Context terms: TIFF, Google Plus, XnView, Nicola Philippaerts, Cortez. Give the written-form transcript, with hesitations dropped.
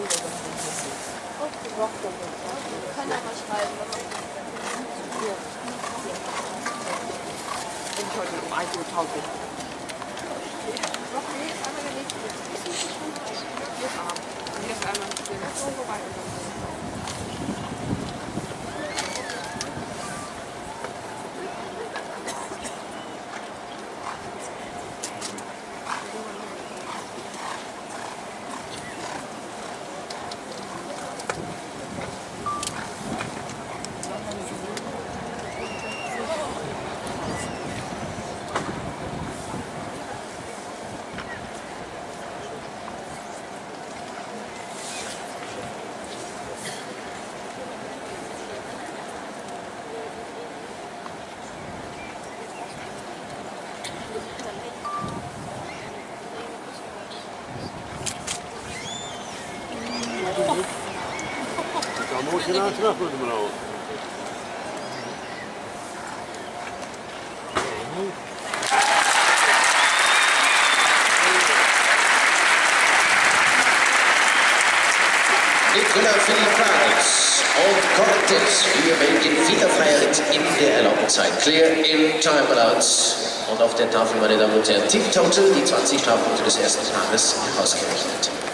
Kann aber schreiben. Entschuldigung, also tauglich. Genau, das machen wir auch. Nicola Philippaerts und Cortez überwindet in Wiederfreiheit in der erlaubten Zeit. Clear in Timeout. Und auf der Tafel, meine Damen und Herren, Team Total, die 20 Strafpunkte des ersten Tages ausgerechnet.